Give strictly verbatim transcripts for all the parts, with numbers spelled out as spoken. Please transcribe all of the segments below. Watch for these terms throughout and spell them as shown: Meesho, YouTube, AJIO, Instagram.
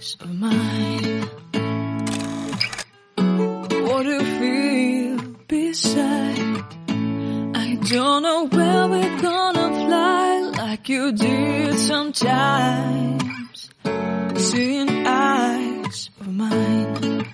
eyes of mine. What do you feel beside? I don't know where we're gonna fly like you did sometimes. Seeing eyes of mine.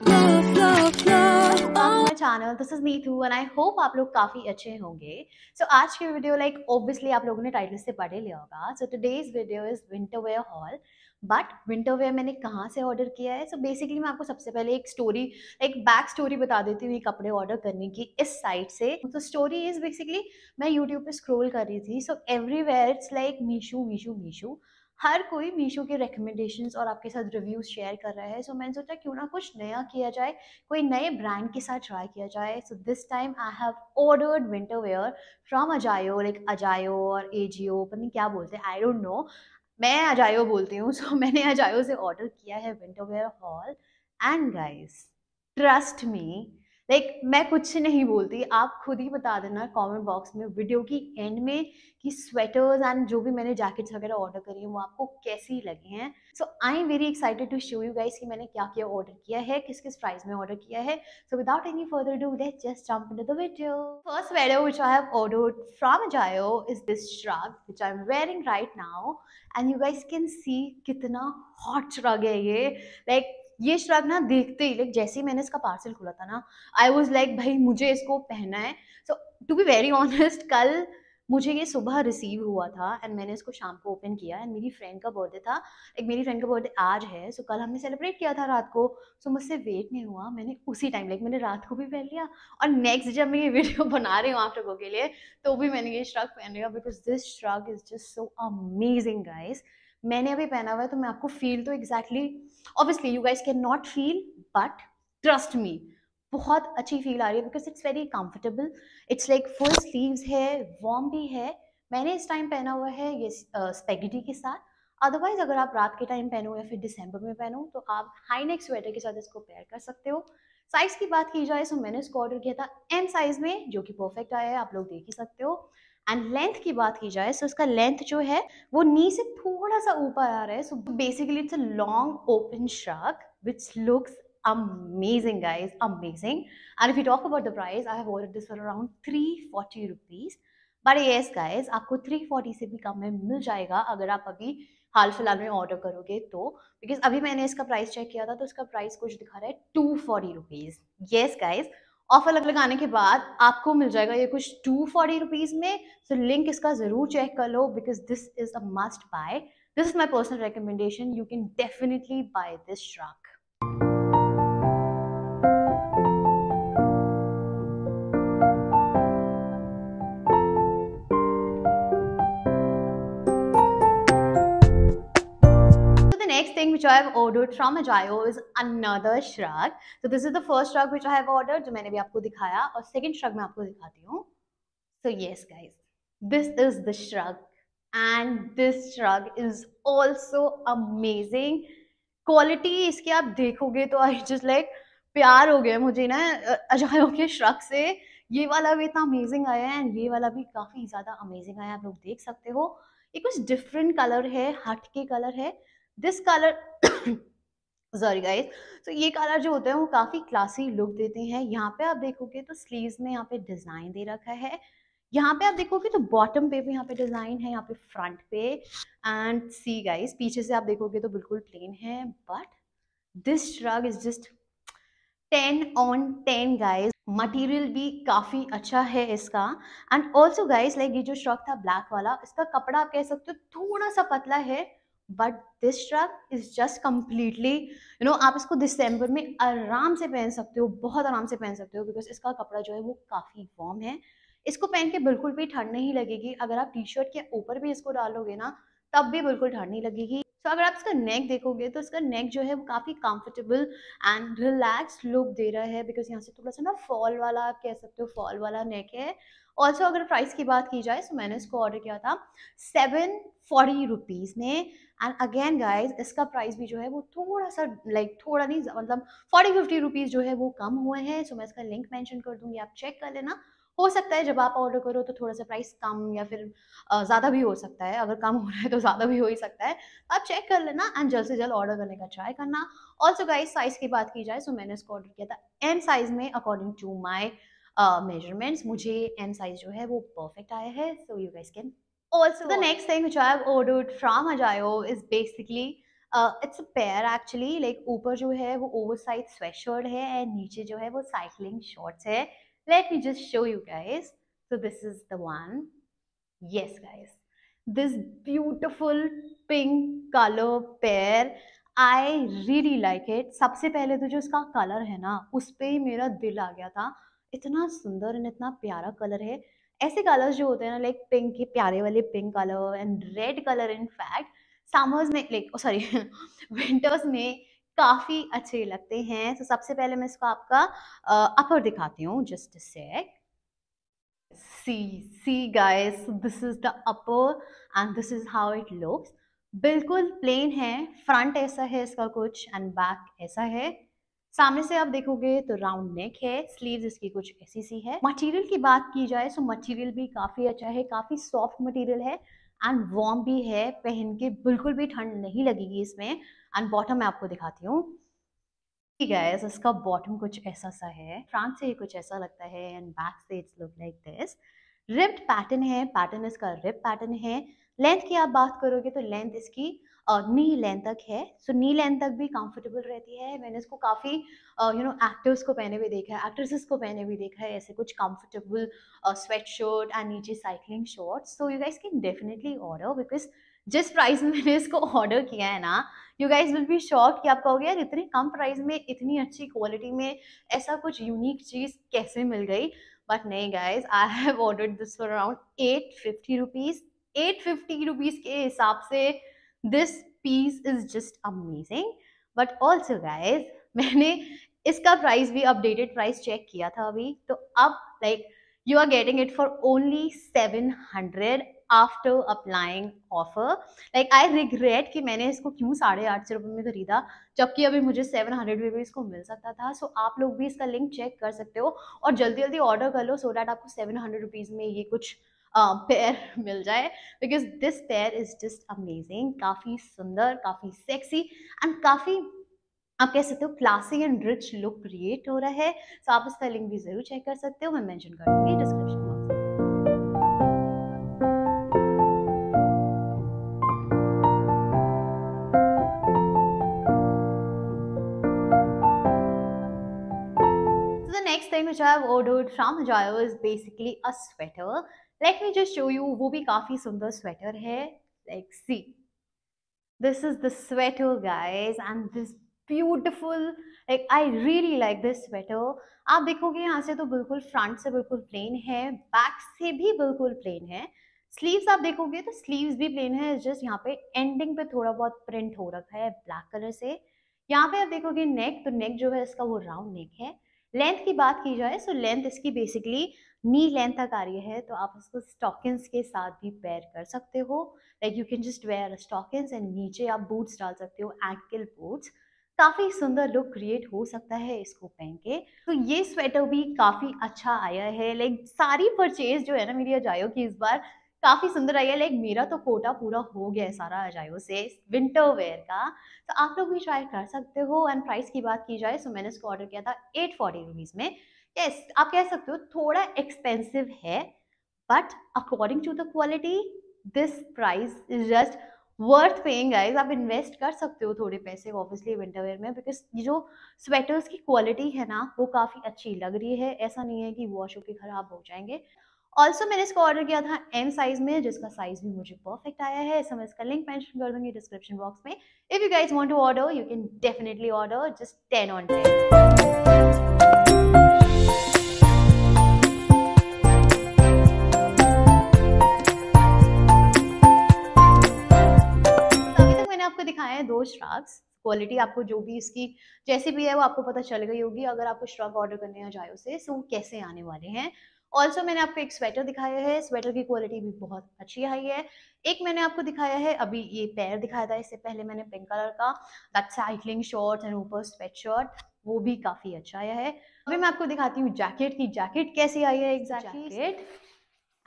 Love, love, love. Oh. My channel, this is Meesho and I hope आप लोग काफी अच्छे होंगे. So आज की video like obviously आप लोगों ने टाइटल से पढ़ लिया होगा. So today's video is winter wear haul. But winter wear मैंने कहाँ से ऑर्डर किया है. सो so बेसिकली मैं आपको सबसे पहले एक स्टोरी एक बैक स्टोरी बता देती हूँ ये कपड़े ऑर्डर करने की इस साइट से. तो स्टोरी इज़ बेसिकली मैं यूट्यूब पे स्क्रॉल कर रही थी. So everywhere it's like Meesho Meesho Meesho हर कोई मीशो के रिकमेंडेशंस और आपके साथ रिव्यूज़ शेयर कर रहा है. सो so, मैंने सोचा क्यों ना कुछ नया किया जाए, कोई नए ब्रांड के साथ ट्राई किया जाए. So this time I have ordered winter wear from Ajio. Like Ajio और एजीओ पता नहीं क्या बोलते हैं, आई डोंट नो, मैं अजायो बोलती हूँ. सो so, मैंने अजायो से ऑर्डर किया है winter wear haul. And guys trust me, like मैं कुछ नहीं बोलती, आप खुद ही बता देना कमेंट बॉक्स में वीडियो की एंड में कि स्वेटर्स एंड जो भी मैंने जैकेट्स वगैरह ऑर्डर करी हैं वो आपको कैसी लगी हैं. So I am very excited to show you guys कि मैंने क्या क्या ऑर्डर किया है, किस किस प्राइस में ऑर्डर किया है. So without any further do let's just jump into the video. First sweater which I have ordered from Ajio is this shrug which I am wearing right now. And you guys can see कितना hot shrug है ये. Like like, ये shrug ना देखते ही like जैसे ही मैंने इसका parcel खोला था ना आई वॉज लाइक भाई मुझे इसको पहनना है. So to be very honest कल मुझे ये सुबह रिसीव हुआ था एंड मैंने इसको शाम को ओपन किया. एंड मेरी फ्रेंड का बर्थडे था, एक मेरी फ्रेंड का बर्थडे आज है. सो so, कल हमने सेलिब्रेट किया था रात को. सो so, मुझसे वेट नहीं हुआ, मैंने उसी टाइम लाइक मैंने रात को भी पहन लिया. और नेक्स्ट जब मैं ये वीडियो बना रही हूँ आप लोगों के लिए तो भी मैंने ये श्रग पहन लिया because this shrug is just so amazing guys. मैंने अभी पहना हुआ है तो मैं आपको फील तो exactly obviously you guys can not feel but trust me बहुत अच्छी फील आ रही है because it's very comfortable. It's like full sleeves है, वार्म भी है. मैंने इस टाइम पहना हुआ है ये स्पेगेटी uh, के साथ. अदरवाइज अगर आप रात के टाइम पहनो या फिर दिसंबर में पहनो तो आप हाई नेक स्वेटर के साथ इसको पेयर कर सकते हो. साइज़ की बात की जाए सो मैंने इसको ऑर्डर किया था एम साइज़ में जो कि परफेक्ट आया है, आप लोग देख ही सकते हो. एंड लेंथ की बात की जाए सो इसका लेंथ जो है वो नी से थोड़ा सा ऊपर आ रहा है. So basically it's a long open shrug which looks amazing guys, amazing. And if you talk about the price, I have ordered this for around three forty rupees. But yes guys, आपको three forty से भी कम में मिल जाएगा अगर आप अभी हाल फिलहाल में ऑर्डर करोगे तो. बिकॉज अभी मैंने इसका प्राइस चेक किया था तो इसका प्राइस कुछ दिखा रहा है two forty rupees. Yes guys offer लग लगाने के बाद आपको मिल जाएगा ये कुछ two forty रुपीज में. सो so, लिंक इसका जरूर चेक कर लो because this is a must buy. This is my personal recommendation, you can definitely buy this shrug. which I have ordered from AJIO is another shrug. So this is the first shrug which I have ordered जो मैंने भी आपको दिखाया और second shrug मैं आपको दिखाती हूँ. So yes guys, this is the shrug and this shrug is also amazing. Quality इसकी आप देखोगे तो I just like प्यार हो गया मुझे ना AJIO के shrug से. ये वाला भी इतना amazing आया है and ये वाला भी काफी ज़्यादा amazing आया, आप लोग देख सकते हो. ये कुछ different color है, हट के color है. दिस कलर सॉरी गाइज, तो ये कलर जो होते हैं वो काफ़ी क्लासी लुक देते हैं. यहाँ पे आप देखोगे तो स्लीव्स में यहाँ पे डिज़ाइन दे रखा है, यहाँ पे आप देखोगे तो बॉटम पे भी यहाँ पे डिज़ाइन है, यहाँ पे फ्रंट पे. एंड सी गाइज पीछे से आप देखोगे तो बिल्कुल प्लेन है. But this shrug is just ten on ten guys. Material भी काफ़ी अच्छा है इसका. एंड ऑल्सो गाइज लाइक ये जो श्रग था ब्लैक वाला, इसका कपड़ा आप कह सकते हो थोड़ा सा पतला है. But this shrug is just completely you know आप इसको दिसंबर में आराम से पहन सकते हो, बहुत आराम से पहन सकते हो बिकॉज इसका कपड़ा जो है वो काफ़ी वार्म है. इसको पहन के बिल्कुल भी ठंड नहीं लगेगी. अगर आप टी शर्ट के ऊपर भी इसको डालोगे ना तब भी बिल्कुल ठंड नहीं लगेगी. सो so, अगर आप इसका नेक देखोगे तो इसका नेक जो है वो काफ़ी कंफर्टेबल एंड रिलैक्स लुक दे रहा है बिकॉज यहाँ से थोड़ा सा ना फॉल वाला आप कह सकते हो, फॉल वाला नेक है. ऑल्सो अगर प्राइस की बात की जाए तो मैंने इसको ऑर्डर किया था सेवन फोर्टी रुपीज़ में. एंड अगेन गाइज इसका प्राइस भी जो है वो थोड़ा सा लाइक थोड़ा नहीं मतलब फोर्टी फिफ्टी रुपीज़ जो है वो कम हुए हैं. सो so, मैं इसका लिंक मेंशन कर दूंगी, आप चेक कर लेना. हो सकता है जब आप ऑर्डर करो तो थोड़ा सा प्राइस कम या फिर ज़्यादा भी हो सकता है, अगर कम हो रहा है तो ज़्यादा भी हो ही सकता है, आप चेक कर लेना एंड जल्द से जल्द ऑर्डर करने का ट्राई करना। ऑल्सो गाइस साइज़ की बात की जाए, सो मैंने इसको ऑर्डर किया था एम साइज़ में, अकॉर्डिंग टू माई मेजरमेंट्स मुझे एम साइज़ जो है वो परफेक्ट आया है। So you guys can Also, the next thing which I have ordered from AJIO is basically uh, it's a pair actually, like ऊपर जो है वो oversized sweatshirt है and नीचे जो है वो cycling shorts है। Let me just show you guys. So this is the one. Yes guys, this beautiful pink color pair. I really like it. सबसे पहले तो जो इसका color है ना उस पर ही मेरा दिल आ गया था, इतना सुंदर और इतना प्यारा color है। ऐसे कलर्स जो होते हैं ना लाइक पिंक के प्यारे वाले pink colour and red colour, in fact summers में लाइक सॉरी विंटर्स में काफ़ी अच्छे लगते हैं। तो so, सबसे पहले मैं इसको आपका अपर uh, दिखाती हूँ, just a sec. See see guys, this is the upper and this is how it looks. बिल्कुल प्लेन है, फ्रंट ऐसा है इसका कुछ एंड बैक ऐसा है। सामने से आप देखोगे तो राउंड नेक है, स्लीव्स इसकी कुछ ऐसी सी है। मटेरियल की बात की जाए सो मटेरियल भी काफ़ी अच्छा है, काफ़ी सॉफ्ट मटेरियल है एंड वार्म भी है, पहन के बिल्कुल भी ठंड नहीं लगेगी इसमें। एंड बॉटम मैं आपको दिखाती हूँ, ठीक है, इसका बॉटम कुछ ऐसा सा है, फ्रंट से ही कुछ ऐसा लगता है एंड बैक से it's look like this. Ripped pattern है, पैटर्न इसका रिप पैटर्न है। लेंथ की आप बात करोगे तो लेंथ इसकी नी लेंथ तक है, सो नी लेंथ तक भी कंफर्टेबल रहती है। मैंने इसको काफ़ी यू नो एक्टर्स को पहने हुए देखा है, एक्ट्रेसेस को पहने हुए देखा है, ऐसे कुछ कंफर्टेबल स्वेट शर्ट एंड नीचे cycling shorts. So you guys can definitely order, because जिस प्राइस में मैंने इसको ऑर्डर किया है ना you guys will be shocked कि आप कहोगे यार इतने कम प्राइस में इतनी अच्छी क्वालिटी में ऐसा कुछ यूनिक चीज़ कैसे मिल गई। बट नहीं guys, I have ordered this for around eight fifty rupees. Eight fifty rupees के हिसाब से this piece is just amazing. But also guys मैंने इसका प्राइस भी अपडेटेड प्राइस चेक किया था अभी, तो अब like you are getting it for only seven hundred after applying offer. Like I regret कि मैंने इसको क्यों साढ़े आठ सौ रुपये में खरीदा, जबकि अभी मुझे सेवन हंड्रेड में भी इसको मिल सकता था। सो so, आप लोग भी इसका लिंक चेक कर सकते हो और जल्दी जल्दी ऑर्डर कर लो, सो so डैट आपको सेवन हंड्रेड रुपीज़ में ये कुछ पेयर uh, मिल जाए, because this pair is just amazing. काफ़ी सुंदर, काफ़ी सेक्सी एंड काफ़ी आप कह सकते हो classy and rich look create हो रहा है। सो so, आप इसका लिंक भी ज़रूर चेक कर सकते हो, मैं मेंशन कर दूँगी description. Next time which I have ordered from AJIO is basically a sweater. Let me just show you, वो भी काफ़ी सुंदर स्वेटर है। Like see, this is the sweater guys and this beautiful, like I really like this sweater. आप देखोगे यहाँ से तो बिल्कुल फ्रंट से बिल्कुल प्लेन है, बैक से भी बिल्कुल प्लेन है। स्लीव्स आप देखोगे तो स्लीव्स भी प्लेन है, जस्ट यहाँ पे एंडिंग पे थोड़ा बहुत प्रिंट हो रखा है ब्लैक कलर से। यहाँ पे आप देखोगे नेक, तो नेक जो है इसका वो राउंड नेक है। लेंथ की बात की जाए सो लेंथ इसकी बेसिकली नी लेंथ तक आ रही है, तो आप इसको स्टॉकिंग्स के साथ भी पेयर कर सकते हो। Like you can just wear stockings and नीचे आप बूट्स डाल सकते हो, एंकल बूट्स। काफ़ी सुंदर लुक क्रिएट हो सकता है इसको पहन के। तो ये स्वेटर भी काफ़ी अच्छा आया है। लाइक सारी परचेज जो है ना मेरी AJIO की इस बार काफ़ी सुंदर आई है। लाइक मेरा तो कोटा पूरा हो गया है सारा AJIO से विंटर वेयर का, तो आप लोग भी ट्राई कर सकते हो। एंड प्राइस की बात की जाए सो मैंने इसको ऑर्डर किया था एट फोर्टी रुपीज़ में। यस, आप कह सकते हो थोड़ा एक्सपेंसिव है, but according to the quality this price is just worth paying guys. आप इन्वेस्ट कर सकते हो थोड़े पैसे ऑब्वियसली विंटर वेयर में, बिकॉज ये जो स्वेटर्स की क्वालिटी है ना वो काफ़ी अच्छी लग रही है, ऐसा नहीं है कि वॉश होकर ख़राब हो जाएंगे। ऑल्सो मैंने इसको ऑर्डर किया था एम साइज़ में, जिसका साइज़ भी मुझे परफेक्ट आया है। सो मैं इसका लिंक मेंशन कर दूंगी डिस्क्रिप्शन बॉक्स में। If you guys want to order you can definitely order, just ten on ten. दो श्रग्स, क्वालिटी आपको जो भी इसकी जैसी भी है वो आपको पता चल गई होगी अगर आपको श्रग ऑर्डर करने हैं AJIO से, सो कैसे आने वाले हैं। ऑल्सो मैंने आपको एक स्वेटर दिखाया है, स्वेटर की क्वालिटी भी बहुत अच्छी आई है। एक मैंने आपको दिखाया है अभी ये पैर दिखाया था, इससे पहले मैंने पिंक कलर का दैट साइक्लिंग शॉर्ट्स एंड ऊपर स्वेट शर्ट। वो भी काफी अच्छा आया है। अभी मैं आपको दिखाती हूँ जैकेट की जैकेट कैसी आई है एग्जैक्टली। Jacket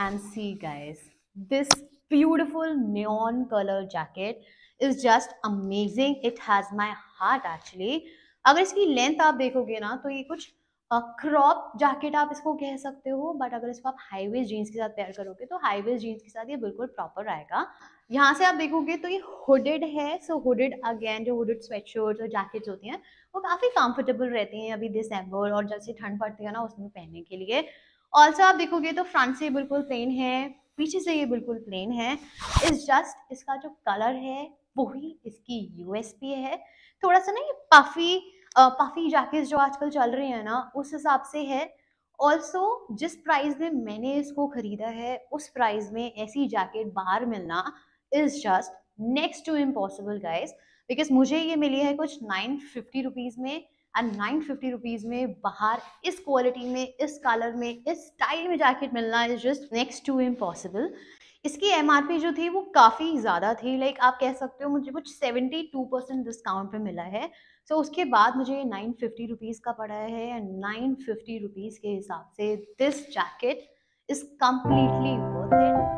and see guys, this beautiful neon colour jacket is just amazing, it has my heart actually. अगर इसकी लेंथ आप देखोगे ना तो ये कुछ क्रॉप जैकेट आप इसको कह सकते हो, बट अगर इसको आप हाई वेस्ट जीन्स के साथ पेयर करोगे तो हाई वेस्ट जीन्स के साथ ये बिल्कुल प्रॉपर आएगा। यहाँ से आप देखोगे तो ये हुडेड है, सो हुडेड अगेन जो हुडेड स्वेटशर्ट्स और जैकेट्स होती हैं वो काफ़ी कंफर्टेबल रहती हैं अभी दिसंबर और जैसे ठंड पड़ती है ना उसमें पहनने के लिए। ऑल्सो आप देखोगे तो फ्रंट से बिल्कुल प्लेन है, पीछे से ये बिल्कुल प्लेन है। इस जस्ट इसका जो कलर है वही इसकी यूएसपी है। थोड़ा सा ना ये पफी पफी जैकेट्स जो आजकल चल रही हैं ना उस हिसाब से है। ऑल्सो जिस प्राइस में मैंने इसको खरीदा है उस प्राइस में ऐसी जैकेट बाहर मिलना is just next to impossible guys, because मुझे ये मिली है कुछ नाइन फिफ्टी रुपीज में एंड नाइन फिफ्टी रुपीज में बाहर इस क्वालिटी में, इस कलर में, इस स्टाइल में जैकेट मिलना is just next to impossible. इसकी एमआरपी जो थी वो काफ़ी ज़्यादा थी, लाइक आप कह सकते हो मुझे कुछ सेवेंटी टू परसेंट डिस्काउंट पे मिला है। सो so, उसके बाद मुझे नाइन फिफ्टी रुपीज़ का पड़ा है एंड नाइन फिफ्टी रुपीज़ के हिसाब से this jacket is completely worth it.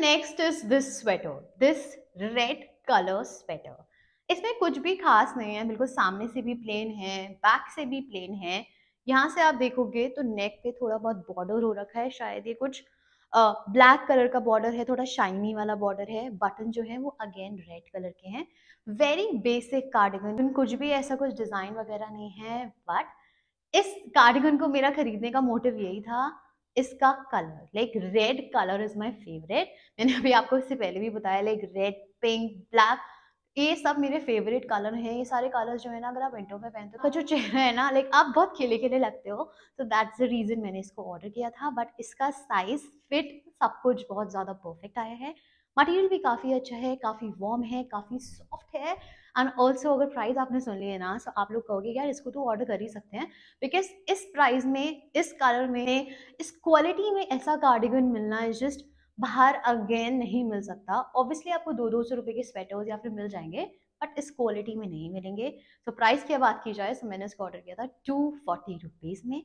Next is this sweater, this red colour sweater. इसमें कुछ भी खास नहीं है, बिल्कुल सामने से भी प्लेन है, बैक से भी प्लेन है। यहाँ से आप देखोगे तो नेक पे थोड़ा बहुत बॉर्डर हो रखा है, शायद ये कुछ ब्लैक uh, कलर का बॉर्डर है, थोड़ा शाइनी वाला बॉर्डर है। बटन जो है वो अगेन रेड कलर के हैं। वेरी बेसिक कार्डिगन, कुछ भी ऐसा कुछ डिजाइन वगैरह नहीं है, बट इस कार्डिगन को मेरा खरीदने का मोटिव यही था, इसका colour like red colour is my favourite. मैंने अभी आपको इससे पहले भी बताया लाइक रेड, पिंक, ब्लैक ये सब मेरे फेवरेट कलर हैं। ये सारे कलर्स जो है ना अगर आप विंटर में पहनते हो तो जो चेहरा है ना लाइक आप बहुत खिले खिले लगते हो, तो दैट्स द रीज़न मैंने इसको ऑर्डर किया था। बट इसका साइज, फिट, सब कुछ बहुत ज़्यादा परफेक्ट आया है। मटेरियल भी काफ़ी अच्छा है, काफ़ी वार्म है, काफ़ी सॉफ्ट है। एंड ऑल्सो अगर प्राइस आपने सुन ली है ना सो आप लोग कहोगे यार इसको तो ऑर्डर कर ही सकते हैं, बिकॉज इस प्राइस में, इस कलर में, इस क्वालिटी में ऐसा कार्डिगन मिलना इज जस्ट बाहर अगेन नहीं मिल सकता। ऑब्वियसली आपको दो दो सौ रुपये के स्वेटर्स या फिर मिल जाएंगे बट इस क्वालिटी में नहीं मिलेंगे। तो प्राइस की बात की जाए तो मैंने इसको ऑर्डर किया था टू फोर्टी रुपीज़ में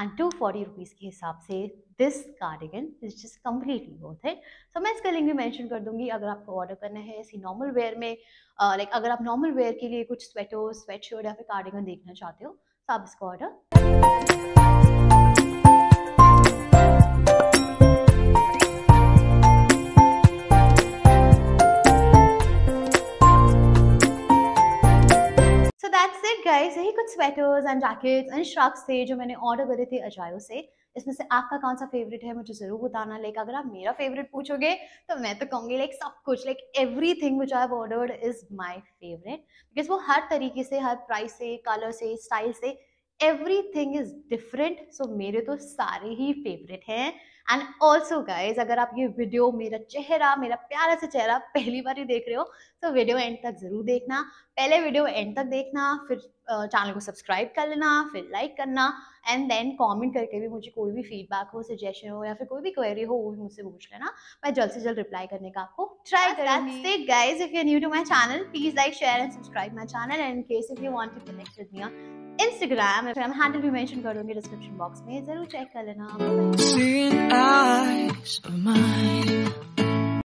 एंड टू फोर्टी रुपीज़ के हिसाब से this cardigan is just completely worth it. So मैं इसका लिंक भी मेंशन कर दूंगी अगर आपको ऑर्डर करना है इसी नॉर्मल वेयर में, लाइक अगर आप नॉर्मल वेयर के लिए कुछ स्वेटर, स्वेटशर्ट या फिर कार्डिगन देखना चाहते हो तो आप इसको ऑर्डर। गाइस यही कुछ sweaters and jackets and shrugs थे जो मैंने ऑर्डर करे थे अजायो से। इसमें से आपका कौन सा फेवरेट है मुझे ज़रूर बताना। लाइक अगर आप मेरा फेवरेट पूछोगे तो मैं तो कहूँगी लाइक सब कुछ, like everything which I have ordered is my favourite, because वो हर तरीके से, हर प्राइस से, कलर से, स्टाइल से, एवरीथिंग इज़ डिफरेंट। सो मेरे तो सारे ही फेवरेट हैं। एंड ऑल्सो गाइज अगर आप ये वीडियो, मेरा चेहरा, मेरा प्यारा सा चेहरा पहली बार ही देख रहे हो तो वीडियो एंड तक ज़रूर देखना। पहले वीडियो एंड तक देखना, फिर चैनल को सब्सक्राइब कर लेना, फिर लाइक करना एंड देन कमेंट करके भी मुझे कोई भी फीडबैक हो, सजेशन हो या फिर कोई भी क्वेरी हो वो भी मुझसे पूछ लेना। मैं जल्द से जल्द रिप्लाई करने का आपको ट्राई करूंगी। Guys if you are new to my channel please like, share and subscribe my channel and in case if you want to connect with me on Instagram, फिर हम हैंडल भी मेंशन कर दूंगी description box में, जरूर check कर लेना।